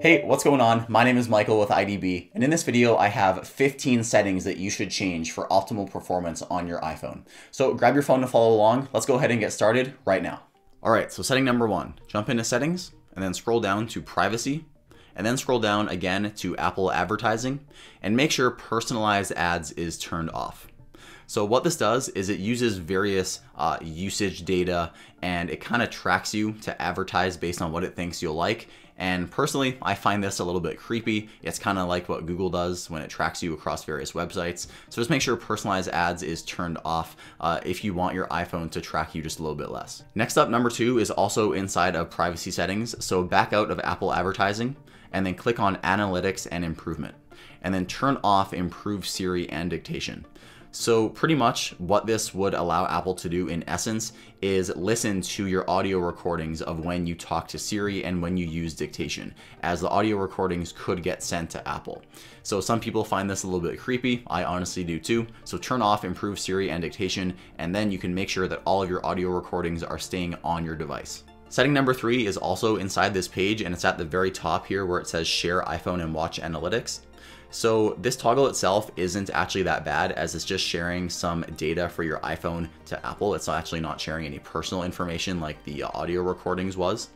Hey, what's going on? My name is Michael with IDB, and in this video, I have 15 settings that you should change for optimal performance on your iPhone. So grab your phone to follow along. Let's go ahead and get started right now. All right, so setting number one, jump into settings and then scroll down to privacy and then scroll down again to Apple advertising and make sure personalized ads is turned off. So what this does is it uses various usage data and it kind of tracks you to advertise based on what it thinks you'll like. And personally, I find this a little bit creepy. It's kind of like what Google does when it tracks you across various websites. So just make sure personalized ads is turned off if you want your iPhone to track you just a little bit less. Next up, number two is also inside of privacy settings. So back out of Apple advertising and then click on analytics and improvement and then turn off improve Siri and dictation. So pretty much what this would allow Apple to do in essence is listen to your audio recordings of when you talk to Siri and when you use dictation, as the audio recordings could get sent to Apple. So some people find this a little bit creepy. I honestly do too. So turn off improve Siri and dictation, and then you can make sure that all of your audio recordings are staying on your device. Setting number three is also inside this page, and it's at the very top here where it says share iPhone and watch analytics. So this toggle itself isn't actually that bad, as it's just sharing some data for your iPhone to Apple. It's actually not sharing any personal information like the audio recordings was,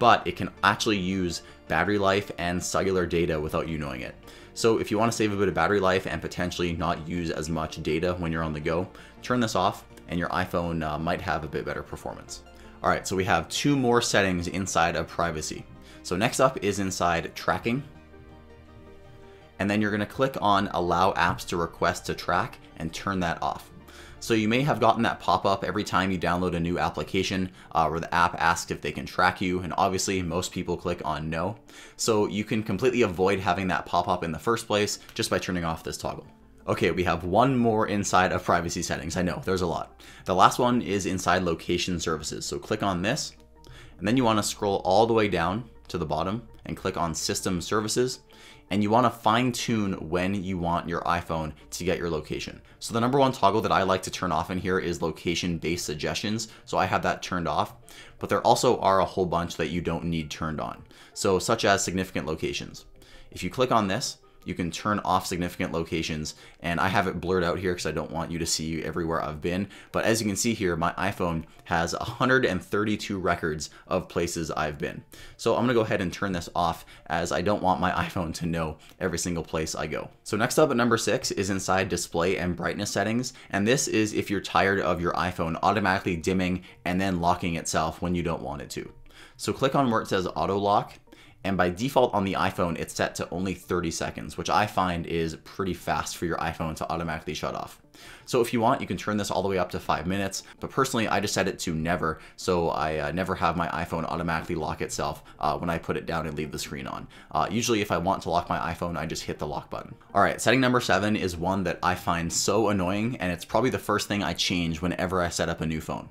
but it can actually use battery life and cellular data without you knowing it. So if you want to save a bit of battery life and potentially not use as much data when you're on the go, turn this off and your iPhone might have a bit better performance. All right, so we have two more settings inside of privacy. So next up is inside tracking. And then you're going to click on allow apps to request to track and turn that off. So you may have gotten that pop-up every time you download a new application where the app asks if they can track you, and obviously most people click on no. So you can completely avoid having that pop-up in the first place just by turning off this toggle. Okay, we have one more inside of privacy settings. I know, there's a lot. The last one is inside location services. So click on this, and then you want to scroll all the way down to the bottom and click on system services. And you want to fine tune when you want your iPhone to get your location. So the number one toggle that I like to turn off in here is location based suggestions. So I have that turned off, but there also are a whole bunch that you don't need turned on. So such as significant locations. If you click on this, you can turn off significant locations, and I have it blurred out here because I don't want you to see everywhere I've been. But as you can see here, my iPhone has 132 records of places I've been. So I'm gonna go ahead and turn this off, as I don't want my iPhone to know every single place I go. So next up at number six is inside display and brightness settings. And this is if you're tired of your iPhone automatically dimming and then locking itself when you don't want it to. So click on where it says auto lock. And by default on the iPhone, it's set to only 30 seconds, which I find is pretty fast for your iPhone to automatically shut off. So if you want, you can turn this all the way up to 5 minutes, but personally, I just set it to never. So I never have my iPhone automatically lock itself when I put it down and leave the screen on. Usually if I want to lock my iPhone, I just hit the lock button. All right, setting number seven is one that I find so annoying, and it's probably the first thing I change whenever I set up a new phone.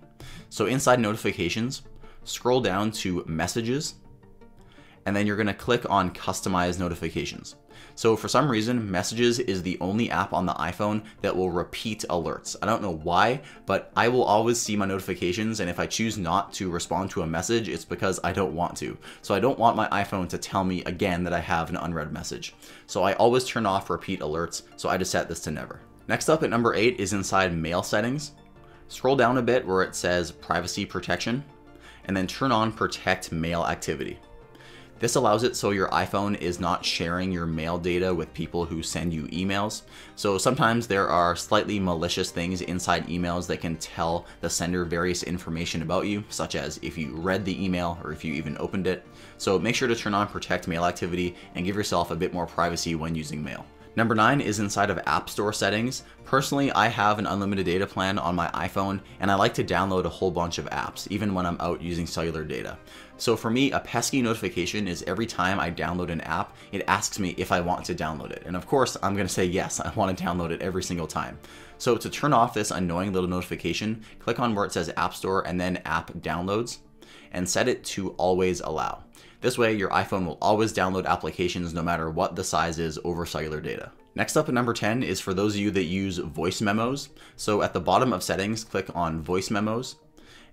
So inside notifications, scroll down to messages, and then you're gonna click on customize notifications. So for some reason, messages is the only app on the iPhone that will repeat alerts. I don't know why, but I will always see my notifications, and if I choose not to respond to a message, it's because I don't want to. So I don't want my iPhone to tell me again that I have an unread message. So I always turn off repeat alerts, so I just set this to never. Next up at number eight is inside mail settings. Scroll down a bit where it says privacy protection, and then turn on protect mail activity. This allows it so your iPhone is not sharing your mail data with people who send you emails. So sometimes there are slightly malicious things inside emails that can tell the sender various information about you, such as if you read the email or if you even opened it. So make sure to turn on protect mail activity and give yourself a bit more privacy when using mail. Number nine is inside of App Store settings. Personally, I have an unlimited data plan on my iPhone, and I like to download a whole bunch of apps, even when I'm out using cellular data. So for me, a pesky notification is every time I download an app, it asks me if I want to download it. And of course, I'm gonna say yes, I wanna download it every single time. So to turn off this annoying little notification, click on where it says App Store and then App Downloads, and set it to always allow. This way, your iPhone will always download applications no matter what the size is over cellular data. Next up at number 10 is for those of you that use voice memos. So at the bottom of settings, click on voice memos,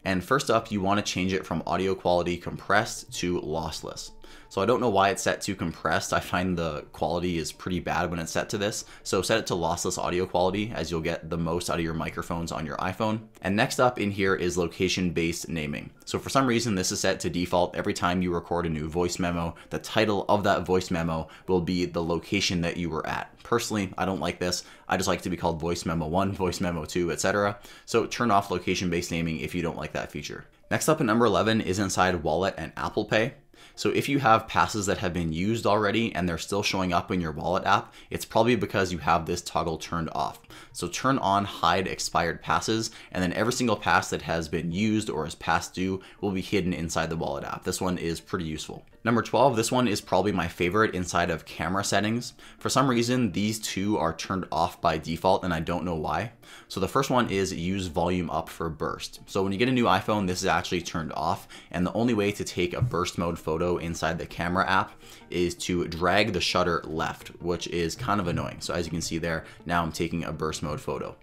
And first up, you want to change it from audio quality compressed to lossless. So I don't know why it's set to compressed. I find the quality is pretty bad when it's set to this. So set it to lossless audio quality, as you'll get the most out of your microphones on your iPhone. And next up in here is location-based naming. So for some reason, this is set to default. Every time you record a new voice memo, the title of that voice memo will be the location that you were at. Personally, I don't like this. I just like to be called voice memo 1, voice memo 2, etc. So turn off location-based naming if you don't like that feature. Next up at number 11 is inside Wallet and Apple Pay. So if you have passes that have been used already and they're still showing up in your Wallet app, it's probably because you have this toggle turned off. So turn on hide expired passes, and then every single pass that has been used or is past due will be hidden inside the Wallet app. This one is pretty useful. Number 12, this one is probably my favorite inside of camera settings. For some reason, these two are turned off by default and I don't know why. So the first one is use volume up for burst. So when you get a new iPhone, this is actually turned off, and the only way to take a burst mode photo inside the camera app is to drag the shutter left, which is kind of annoying. So as you can see there, now I'm taking a burst mode photo.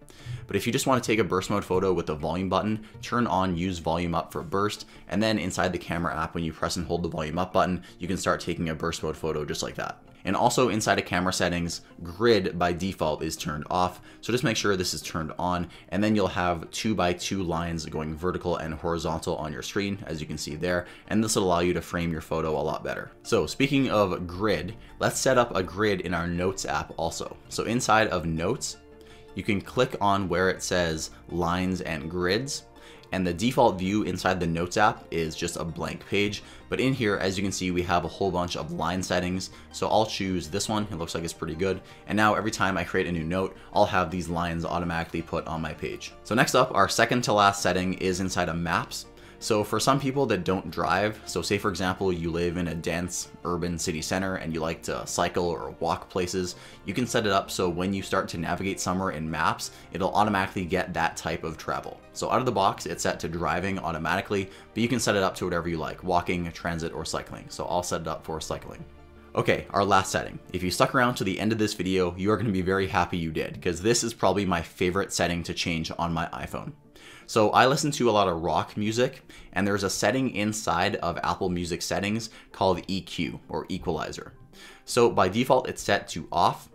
But if you just want to take a burst mode photo with the volume button, turn on use volume up for burst, and then inside the camera app, when you press and hold the volume up button, you can start taking a burst mode photo just like that. And also inside of camera settings, grid by default is turned off. So just make sure this is turned on, and then you'll have 2x2 lines going vertical and horizontal on your screen, as you can see there. And this will allow you to frame your photo a lot better. So speaking of grid, let's set up a grid in our Notes app also. So inside of Notes, you can click on where it says lines and grids. And the default view inside the Notes app is just a blank page. But in here, as you can see, we have a whole bunch of line settings. So I'll choose this one. It looks like it's pretty good. And now every time I create a new note, I'll have these lines automatically put on my page. So next up, our second to last setting is inside of Maps. So for some people that don't drive, so say for example, you live in a dense urban city center and you like to cycle or walk places, you can set it up so when you start to navigate somewhere in Maps, it'll automatically get that type of travel. So out of the box, it's set to driving automatically, but you can set it up to whatever you like, walking, transit, or cycling. So I'll set it up for cycling. Okay, our last setting. If you stuck around to the end of this video, you are going to be very happy you did, because this is probably my favorite setting to change on my iPhone. So I listen to a lot of rock music, and there's a setting inside of Apple Music settings called EQ, or equalizer. So by default, it's set to off,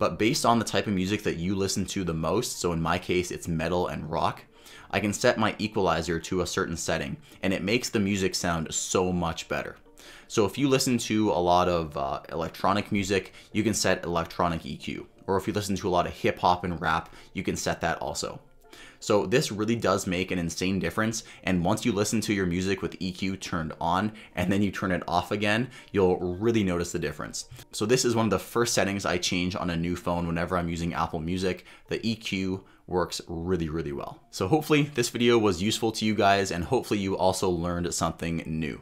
but based on the type of music that you listen to the most, so in my case, it's metal and rock, I can set my equalizer to a certain setting, and it makes the music sound so much better. So if you listen to a lot of electronic music, you can set electronic EQ, or if you listen to a lot of hip hop and rap, you can set that also. So this really does make an insane difference. And once you listen to your music with EQ turned on and then you turn it off again, you'll really notice the difference. So this is one of the first settings I change on a new phone whenever I'm using Apple Music. The EQ works really, really well. So hopefully this video was useful to you guys, and hopefully you also learned something new.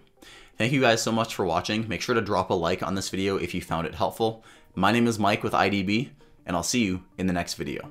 Thank you guys so much for watching. Make sure to drop a like on this video if you found it helpful. My name is Mike with IDB, and I'll see you in the next video.